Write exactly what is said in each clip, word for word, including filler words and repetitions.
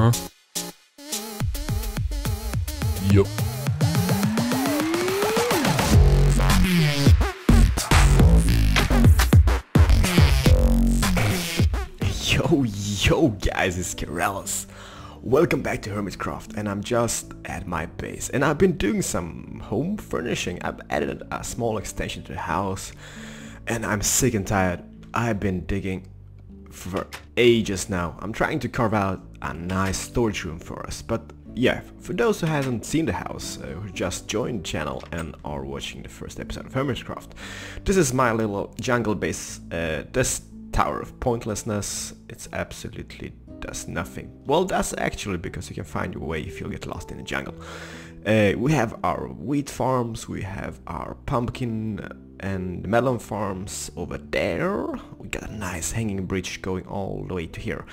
huh? Yup. Yo, yo guys, it's Keralis. Welcome back to Hermitcraft, and I'm just at my base and I've been doing some home furnishing. I've added a small extension to the house and I'm sick and tired. I've been digging for ages now. I'm trying to carve out a nice storage room for us, but yeah, for those who hasn't seen the house, uh, who just joined the channel and are watching the first episode of Hermitcraft, this is my little jungle base, uh, this tower of pointlessness. It's absolutely does nothing. Well, that's actually because you can find your way if you get lost in the jungle. Uh, we have our wheat farms, we have our pumpkin and melon farms over there. We got a nice hanging bridge going all the way to here.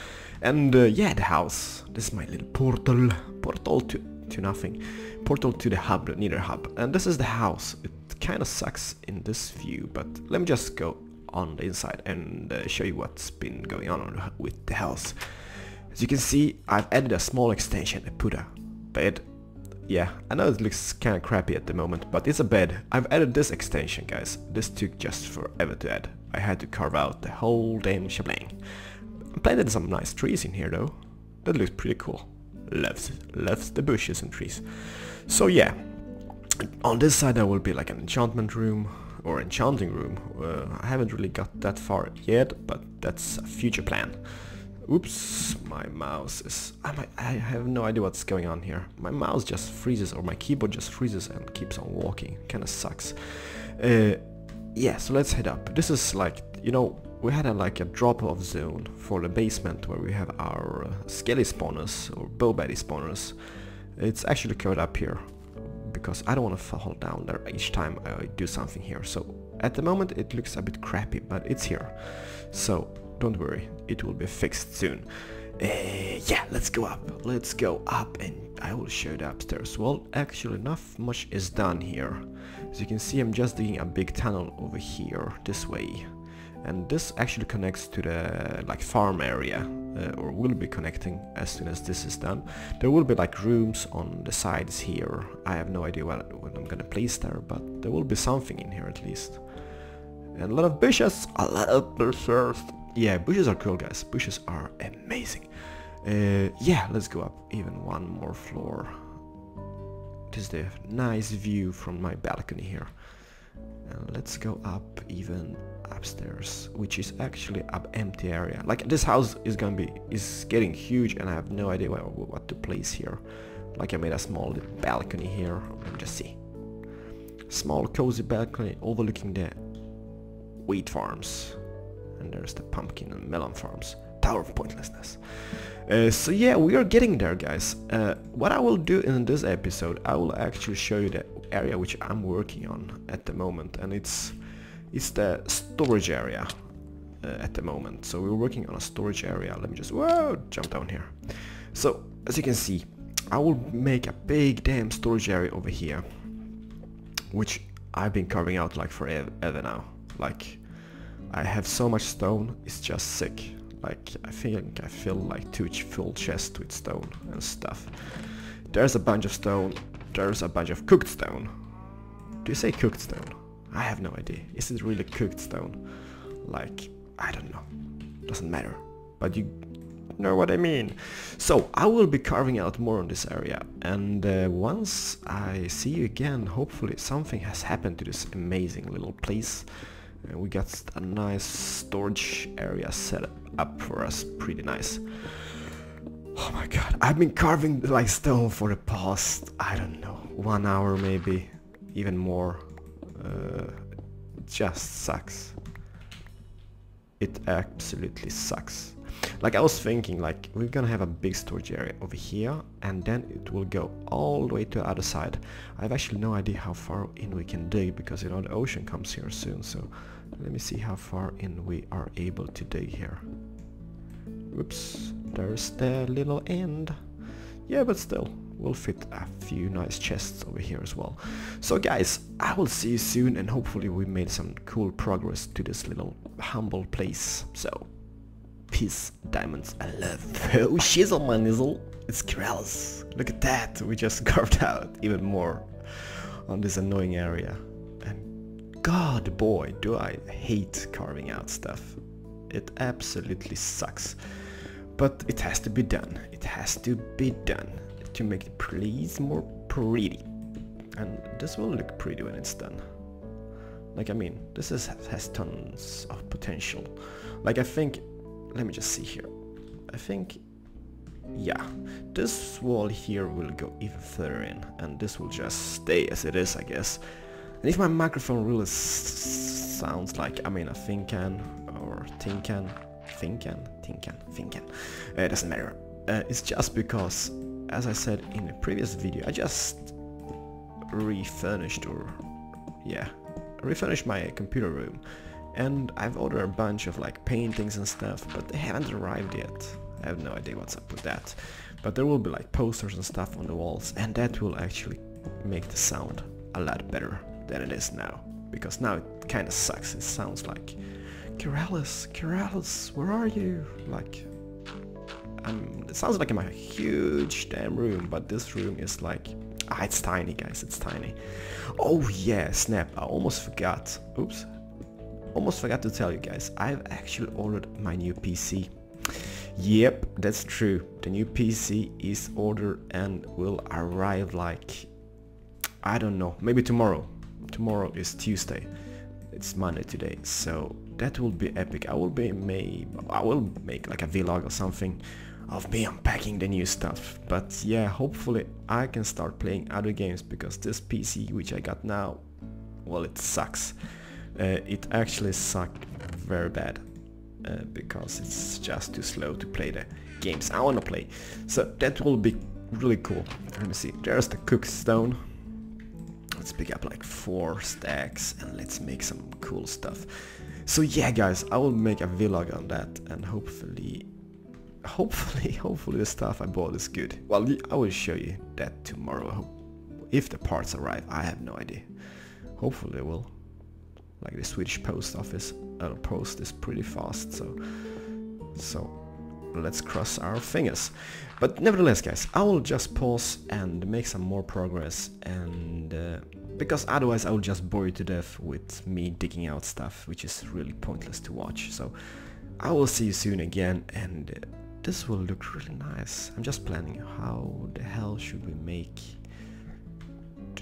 And uh, yeah, the house. This is my little portal. Portal to, to nothing. Portal to the hub, neither hub. And this is the house. It kind of sucks in this view, but let me just go on the inside and uh, show you what's been going on with the house. As you can see, I've added a small extension, a put a bed. Yeah, I know it looks kinda crappy at the moment, but it's a bed. I've added this extension, guys. This took just forever to add. I had to carve out the whole damn shebang. I planted some nice trees in here though. That looks pretty cool. Loves, loves the bushes and trees. So yeah, on this side there will be like an enchantment room or enchanting room. Uh, I haven't really got that far yet, but that's a future plan. Oops, my mouse is... I, might, I have no idea what's going on here. My mouse just freezes, or my keyboard just freezes and keeps on walking. Kinda sucks. Uh, yeah, so let's head up. This is like, you know, we had a, like a drop-off zone for the basement where we have our uh, skelly spawners or bowbaddy spawners. It's actually covered up here because I don't want to fall down there each time I do something here. So at the moment it looks a bit crappy, but it's here. So... don't worry, it will be fixed soon. Uh, yeah, let's go up. Let's go up and I will show the upstairs. Well, actually not much is done here. As you can see, I'm just digging a big tunnel over here, this way. And this actually connects to the like farm area, uh, or will be connecting as soon as this is done. There will be like rooms on the sides here. I have no idea what, what I'm gonna place there, but there will be something in here at least. And a lot of bushes, a lot of bushes. Yeah, bushes are cool, guys. Bushes are amazing. Uh, yeah, let's go up even one more floor. This is the nice view from my balcony here. And let's go up even upstairs, which is actually an empty area. Like, this house is gonna be is getting huge, and I have no idea what, what to place here. Like, I made a small little balcony here. Let me just see. Small, cozy balcony overlooking the wheat farms. And there's the pumpkin and melon farms. Tower of pointlessness. Uh, so yeah, we are getting there, guys. Uh, what I will do in this episode, I will actually show you the area which I'm working on at the moment, and it's it's the storage area uh, at the moment. So we're working on a storage area. Let me just whoa jump down here. So as you can see, I will make a big damn storage area over here, which I've been carving out like forever now. Like, I have so much stone, it's just sick. Like, I think I fill like two full chests with stone and stuff. There's a bunch of stone, there's a bunch of cooked stone. Do you say cooked stone? I have no idea. Is it really cooked stone? Like, I don't know. Doesn't matter. But you know what I mean. So, I will be carving out more on this area. And uh, once I see you again, hopefully something has happened to this amazing little place. And we got a nice storage area set up for us, pretty nice. Oh my god, I've been carving like stone for the past, I don't know, one hour maybe, even more. Uh, it just sucks. It absolutely sucks. Like, I was thinking, like, we're gonna have a big storage area over here, and then it will go all the way to the other side. I have actually no idea how far in we can dig, because, you know, the ocean comes here soon, so let me see how far in we are able to dig here. Oops, there's the little end. Yeah, but still, we'll fit a few nice chests over here as well. So guys, I will see you soon, and hopefully we made some cool progress to this little humble place. So... peace, diamonds, and love. Oh, shizzle, my nizzle. It's Keralis. Look at that. We just carved out even more on this annoying area. And god boy, do I hate carving out stuff. It absolutely sucks. But it has to be done. It has to be done to make the place more pretty. And this will look pretty when it's done. Like, I mean, this is, has tons of potential. Like, I think, let me just see here. I think, yeah, this wall here will go even further in, and this will just stay as it is, I guess. And if my microphone really s sounds like, I mean, a Thincan or Thincan, Thincan, Thincan, Thincan, uh, it doesn't matter. Uh, it's just because, as I said in the previous video, I just refurnished or, yeah. refurnish my computer room, and I've ordered a bunch of like paintings and stuff, but they haven't arrived yet. I have no idea what's up with that, but there will be like posters and stuff on the walls, and that will actually make the sound a lot better than it is now, because now it kind of sucks. It sounds like Keralis, Keralis, where are you? Like, I'm, it sounds like I'm in a huge damn room, but this room is like, ah, it's tiny, guys, it's tiny. Oh yeah, snap, I almost forgot. Oops. Almost forgot to tell you guys, I've actually ordered my new P C. Yep, that's true. The new P C is ordered and will arrive like, I don't know, maybe tomorrow. Tomorrow is Tuesday. It's Monday today, so that will be epic. I will be made, I will make like a vlog or something of me unpacking the new stuff. But yeah, hopefully I can start playing other games, because this P C which I got now, well, it sucks. Uh, it actually sucked very bad, uh, because it's just too slow to play the games I wanna play. So that will be really cool. Let me see, there's the cookstone. Let's pick up like four stacks and let's make some cool stuff. So yeah guys, I will make a vlog on that, and hopefully Hopefully, hopefully the stuff I bought is good. Well, I will show you that tomorrow. If the parts arrive, I have no idea. Hopefully they will. Like the Swedish post office, I'll post this pretty fast, so... So, let's cross our fingers. But nevertheless, guys, I will just pause and make some more progress, and... Uh, because otherwise I will just bore you to death with me digging out stuff, which is really pointless to watch, so... I will see you soon again, and... Uh, this will look really nice. I'm just planning how the hell should we make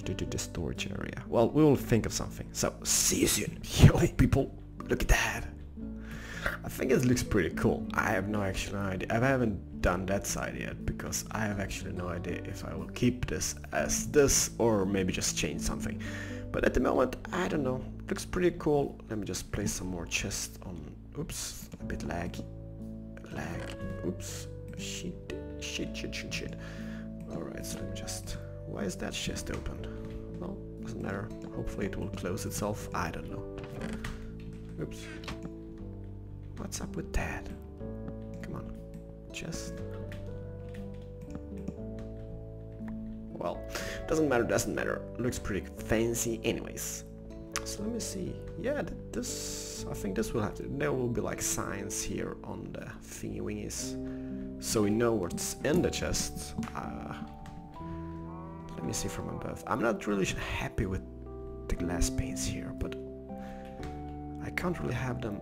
the storage area. Well, we will think of something. So, see you soon. Yo, people, look at that. I think it looks pretty cool. I have no actual idea. I haven't done that side yet, because I have actually no idea if I will keep this as this or maybe just change something. But at the moment, I don't know. It looks pretty cool. Let me just place some more chests on... Oops, a bit laggy. Lag. Oops. Shit. Shit, shit, shit, shit. Alright, so let me just... Why is that chest open? Well, doesn't matter. Hopefully it will close itself. I don't know. Oops. What's up with that? Come on. Chest. Well, doesn't matter, doesn't matter. Looks pretty fancy anyways. So let me see. Yeah, this, I think this will have to, there will be like signs here on the thingy wingies, so we know what's in the chest. Uh, let me see from above. I'm not really happy with the glass panes here, but I can't really have them,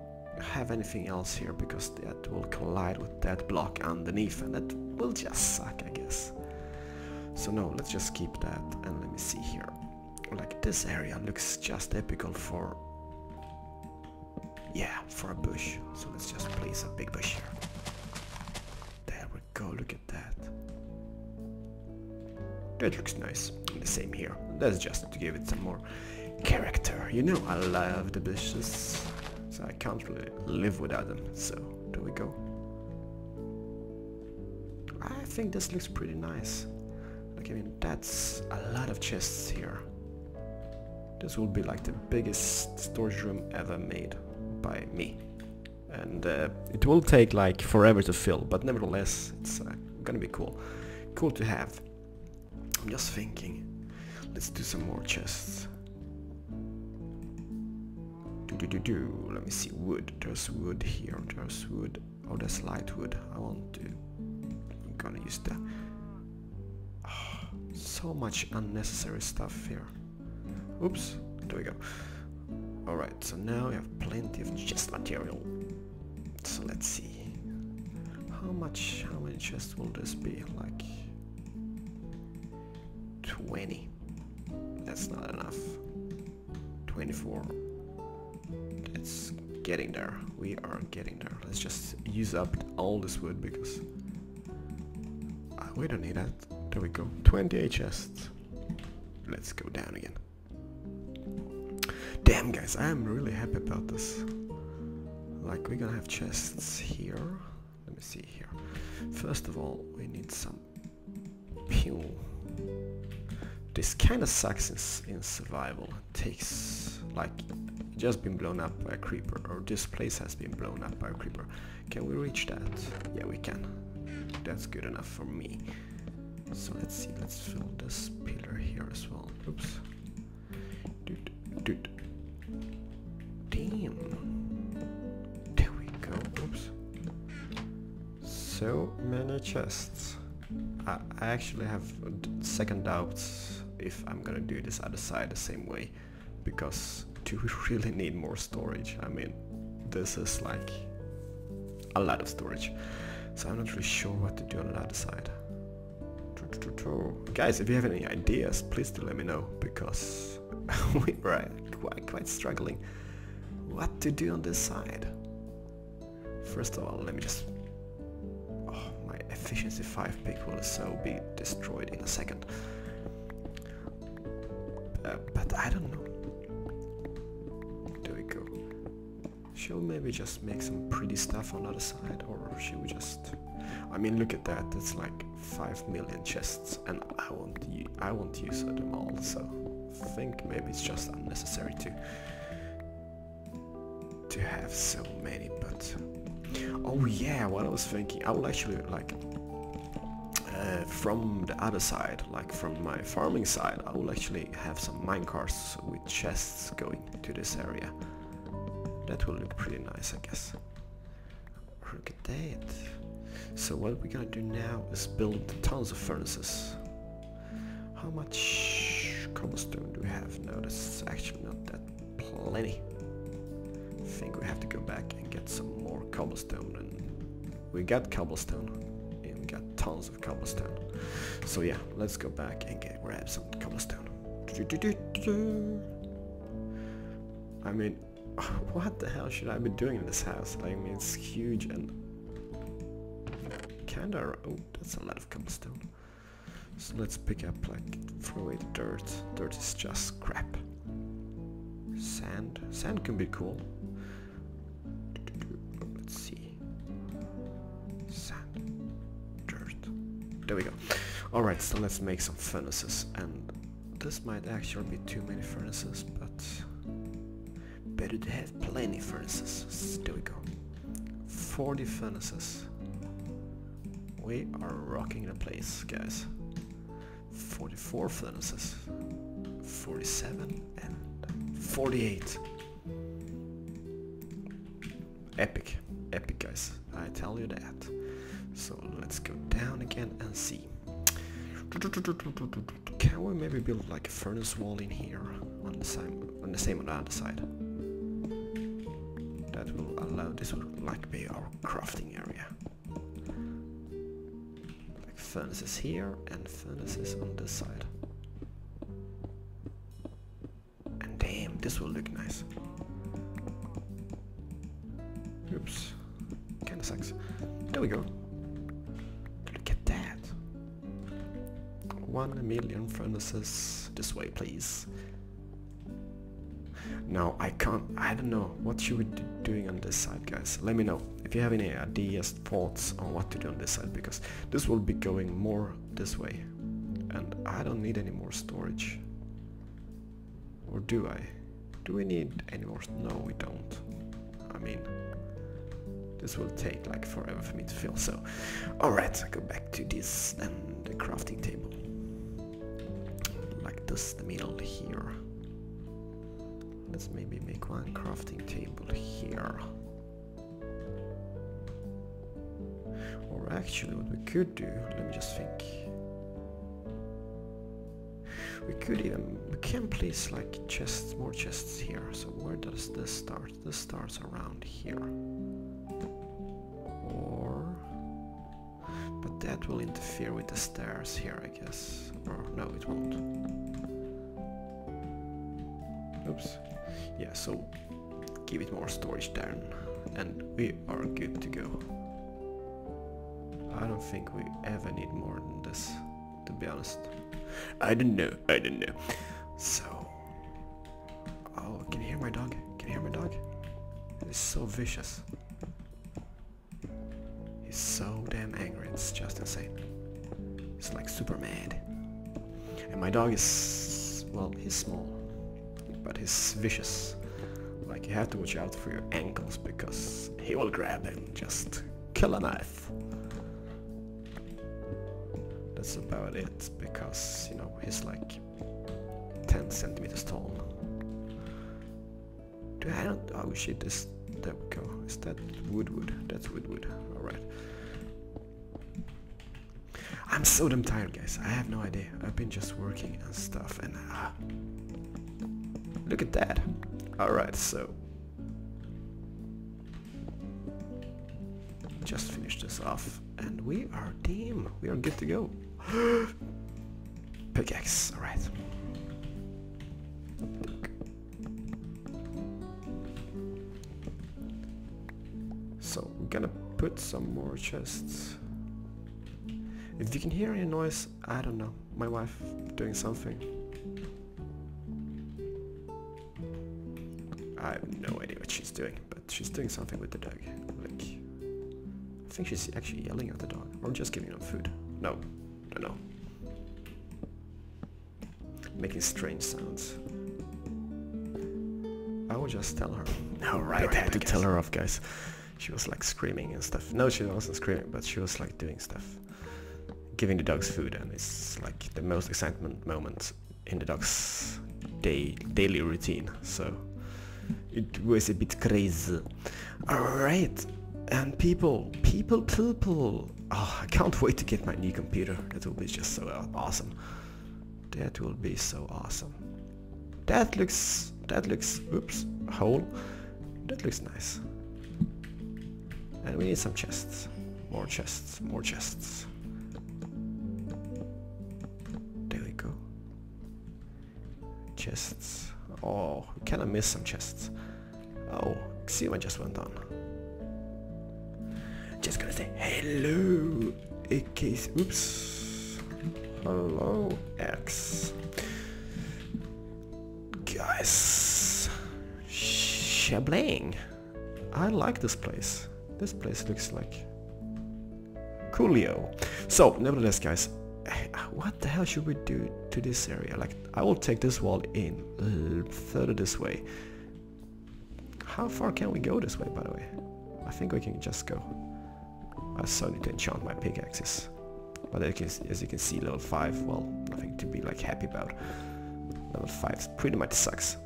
have anything else here, because that will collide with that block underneath, and that will just suck, I guess. So no, let's just keep that, and let me see here. Like, this area looks just epical for, yeah, for a bush. So let's just place a big bush here. There we go, look at that. That looks nice. The same here. That's just to give it some more character. You know, I love the bushes, so I can't really live without them. So there we go. I think this looks pretty nice. Like, I mean, that's a lot of chests here. This will be like the biggest storage room ever made by me, and uh, it will take like forever to fill, but nevertheless it's uh, gonna be cool cool to have. I'm just thinking, let's do some more chests. Do do do do. Let me see, wood. There's wood here, there's wood. Oh, there's light wood. I want to I'm gonna use the Oh, so much unnecessary stuff here. Oops, there we go. Alright, so now we have plenty of chest material. So let's see. How much, how many chests will this be? Like twenty. That's not enough. twenty-four. It's getting there. We are getting there. Let's just use up all this wood because uh, we don't need that. There we go. twenty-eight chests. Let's go down again. Damn guys, I am really happy about this. Like, we're gonna have chests here. Let me see here. First of all, we need some fuel. This kind of sucks in, in survival. It takes, like, just been blown up by a creeper, or this place has been blown up by a creeper. Can we reach that? Yeah, we can. That's good enough for me. So let's see, let's fill this pillar here as well. Oops. Dude, dude. Damn. There we go. Oops. So many chests. I, I actually have second doubts if I'm gonna do this other side the same way, because do we really need more storage? I mean, this is like a lot of storage, so I'm not really sure what to do on the other side. Guys, if you have any ideas, please do let me know, because we are quite, quite struggling what to do on this side. First of all, let me just... Oh, my efficiency five pick will so be destroyed in a second. Uh, but I don't know. There we go. Should we maybe just make some pretty stuff on the other side, or should we just... I mean, look at that, it's like five million chests, and I won't, I won't use them all, so I think maybe it's just unnecessary to to have so many, but... Oh yeah, what I was thinking, I will actually, like, uh, from the other side, like from my farming side, I will actually have some minecarts with chests going to this area. That will look pretty nice, I guess. Look at that. So what we're gonna do now is build tons of furnaces. How much cobblestone do we have? No, that's actually not that plenty. I think we have to go back and get some more cobblestone, and we got cobblestone, and we got tons of cobblestone. So yeah, let's go back and get, grab some cobblestone. I mean, what the hell should I be doing in this house? I mean, it's huge and kinda... Oh, that's a lot of cobblestone. So let's pick up, like, throw away the dirt. Dirt is just crap. Sand. Sand can be cool. Let's see. Sand. Dirt. There we go. Alright, so let's make some furnaces. And this might actually be too many furnaces, but... better to have plenty of furnaces. So there we go. forty furnaces. We are rocking the place, guys. forty-four furnaces. forty-seven and forty-eight. Epic. Epic, guys. I tell you that. So let's go down again and see. Can we maybe build like a furnace wall in here? On the same on the same on the other side. That will allow this will like be our crafting area. Like furnaces here and furnaces on this side. And damn, this will look nice. Oops. Kinda sucks. There we go. Look at that. One million furnaces this way, please. No, I can't. I don't know. What should we be doing on this side, guys? Let me know if you have any ideas, thoughts on what to do on this side, because this will be going more this way. And I don't need any more storage. Or do I? Do we need any more? No, we don't. I mean, this will take like forever for me to fill, so... Alright, I go back to this and the crafting table. Like this, the middle here. Let's maybe make one crafting table here. Or actually what we could do, let me just think. We could even, we can place like chests, more chests here. So where does this start? This starts around here. Or, but that will interfere with the stairs here, I guess. Or no, it won't. Oops. Yeah, so give it more storage there, and we are good to go. I don't think we ever need more than this, to be honest. I don't know, I don't know. So... Oh, can you hear my dog? Can you hear my dog? He's so vicious. He's so damn angry, it's just insane. He's like super mad. And my dog is... well, he's small. But he's vicious. Like, you have to watch out for your ankles, because he will grab and just kill a knife. That's about it, because, you know, he's like ten centimeters tall. Do I don't... oh shit, this... there we go. Is that wood wood? That's wood wood. Alright. I'm so damn tired, guys. I have no idea. I've been just working and stuff, and... Uh, look at that. Alright, so... just finish this off, and we are team. We are good to go. Pickaxe, alright. So, I'm gonna put some more chests. If you can hear any noise, I don't know. My wife doing something. I have no idea what she's doing, but she's doing something with the dog. Like, I think she's actually yelling at the dog, or just giving him food. No, I don't know. Making strange sounds. I will just tell her. All right, I had to tell her off, guys. She was like screaming and stuff. No, she wasn't screaming, but she was like doing stuff. Giving the dogs food, and it's like the most excitement moment in the dog's day, daily routine. So it was a bit crazy. All right. And people, people, people! Oh, I can't wait to get my new computer. That will be just so awesome. That will be so awesome. That looks, that looks, oops, hole. That looks nice. And we need some chests. More chests, more chests. There we go. Chests. Oh, can I miss some chests? Oh, Xisuma just went on. Just gonna say hello, A K's, oops, hello X, guys, shablang. I like this place, this place looks like coolio. So nevertheless, guys, what the hell should we do to this area? Like, I will take this wall in, further this way. How far can we go this way, by the way? I think we can just go. I so need to enchant my pickaxes, but as you can see, level five, well, nothing to be like happy about. Level five pretty much sucks,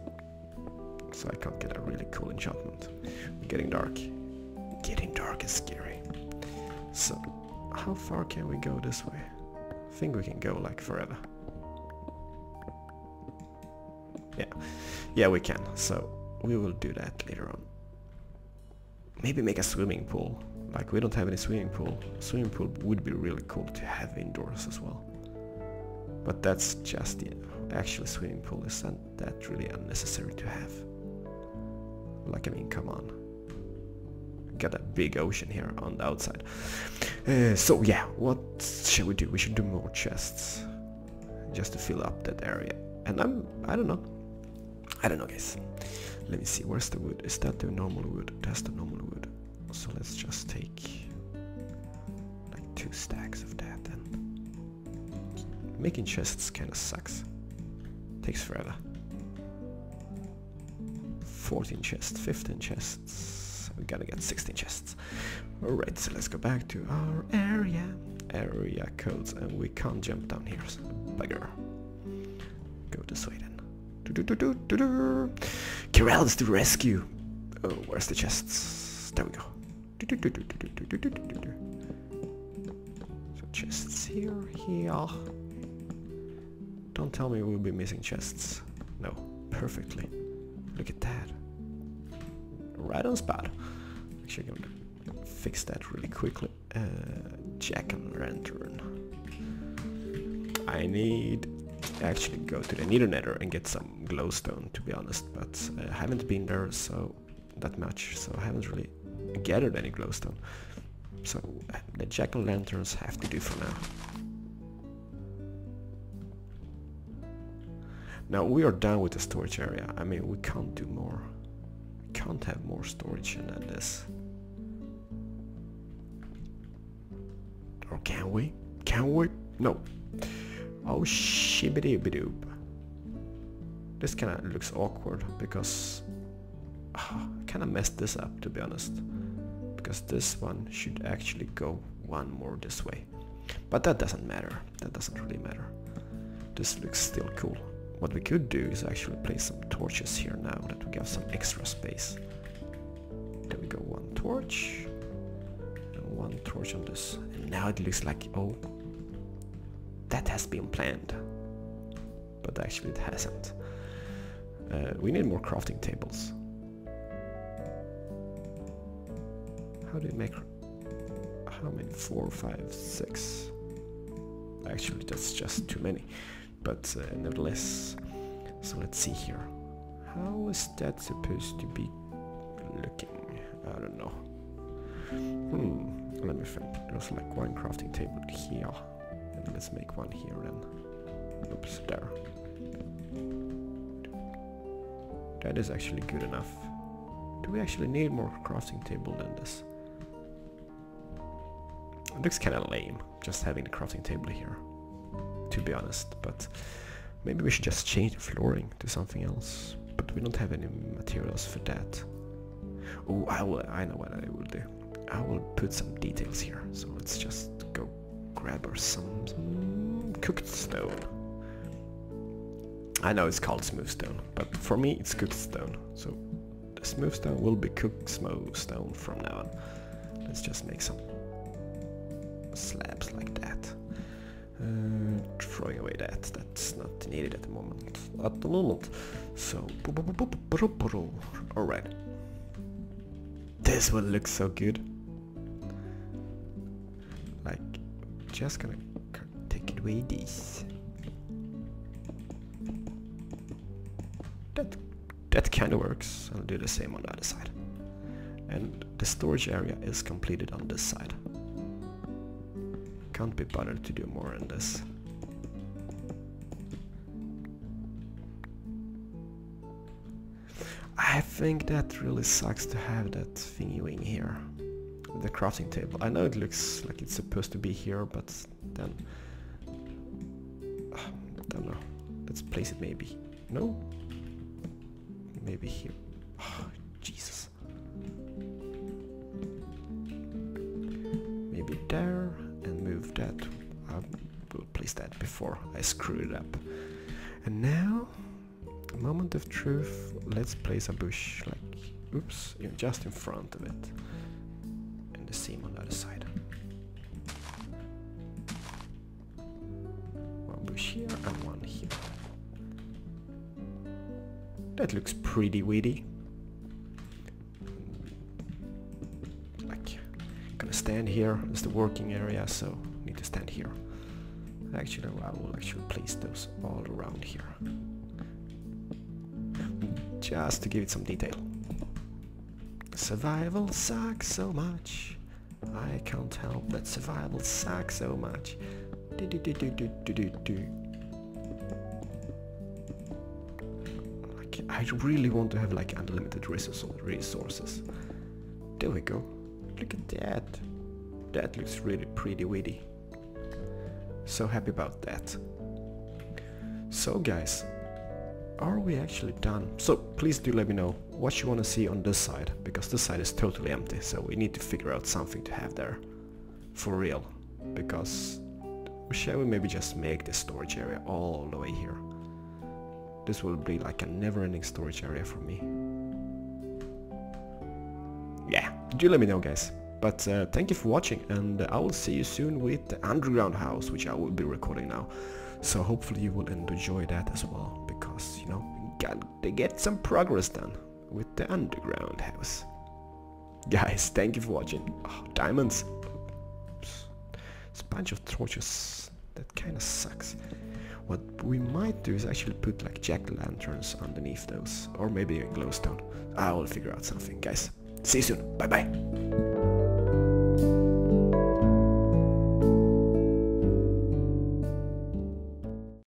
so I can't get a really cool enchantment. We're getting dark, getting dark is scary. So, how far can we go this way? I think we can go like forever. Yeah, yeah we can, so we will do that later on. Maybe make a swimming pool. Like, we don't have any swimming pool. A swimming pool would be really cool to have indoors as well. But that's just the actual swimming pool. Isn't that really unnecessary to have? Like, I mean, come on. Got a big ocean here on the outside. Uh, so yeah, what should we do? We should do more chests. Just to fill up that area. And I'm... I don't know. I don't know, guys. Let me see, where's the wood? Is that the normal wood? That's the normal wood. So let's just take like two stacks of that, and making chests kind of sucks. Takes forever. fourteen chests, fifteen chests. We gotta get sixteen chests. Alright, so let's go back to our area. Area codes, and we can't jump down here, so bugger. Go this way then. Keralis to rescue! Oh, where's the chests? There we go. Do, do, do, do, do, do, do, do, do. So chests here, here. Don't tell me we'll be missing chests. No, perfectly. Look at that. Right on spot. Actually, I'm gonna fix that really quickly. Uh, Jack and lantern. I need actually go to the nether nether and get some glowstone, to be honest, but I haven't been there so that much, so I haven't really gathered any glowstone. So the jack-o'-lanterns have to do for now. Now we are done with the storage area. I mean, we can't do more. We can't have more storage than this. Or can we? Can we? No. Oh, shibbity-bidoo. This kinda looks awkward because oh, I kinda messed this up, to be honest. Because this one should actually go one more this way. But that doesn't matter. That doesn't really matter. This looks still cool. What we could do is actually place some torches here now that we have some extra space. There we go, one torch. And one torch on this. And now it looks like, oh, that has been planned, but actually it hasn't. Uh, we need more crafting tables. How do you make, how many, four, five, six? Actually, that's just too many, but uh, nevertheless. So let's see here. How is that supposed to be looking? I don't know. Hmm, let me think. There's like one crafting table here. Let's make one here then. Oops, there. That is actually good enough. Do we actually need more crafting table than this? It looks kind of lame, just having the crafting table here, to be honest, but maybe we should just change the flooring to something else. But we don't have any materials for that. Oh, I will, I know what I will do. I will put some details here, so let's just go grab her some, some cooked stone. I know it's called smooth stone, but for me it's cooked stone. So the smooth stone will be cooked smooth stone from now on. Let's just make some slabs like that. Uh, throwing away that, that's not needed at the moment. At the moment. So, alright. This will look so good. Like, just gonna take it away this. That, that kind of works. I'll do the same on the other side. And the storage area is completed on this side. Can't be bothered to do more in this. I think that really sucks to have that thingy wing here. The crafting table. I know it looks like it's supposed to be here, but then uh, don't know. Let's place it maybe. No, maybe here. Oh, Jesus. Maybe there, and move that. I will place that before I screw it up. And now, moment of truth. Let's place a bush like, oops, just in front of it. The same on the other side. One bush here and one here. That looks pretty weedy. Like, I'm gonna stand here. It's the working area, so I need to stand here. Actually, I will actually place those all around here, just to give it some detail. Survival sucks so much. I can't help that survival sucks so much. Do, do, do, do, do, do, do. Like, I really want to have like unlimited resources. There we go. Look at that. That looks really pretty witty. So happy about that. So guys, are we actually done? So please do let me know what you want to see on this side, because this side is totally empty, so we need to figure out something to have there for real. Because shall we maybe just make this storage area all the way here? This will be like a never-ending storage area for me. Yeah, do let me know, guys. But uh, thank you for watching, and I will see you soon with the underground house, which I will be recording now. So hopefully you will enjoy that as well, because you know, got to get some progress done with the underground house. Guys, thank you for watching. Oh, diamonds. Oops. It's a bunch of torches. That kind of sucks. What we might do is actually put like jack-o'-lanterns underneath those, or maybe a glowstone. I will figure out something, guys. See you soon. Bye bye.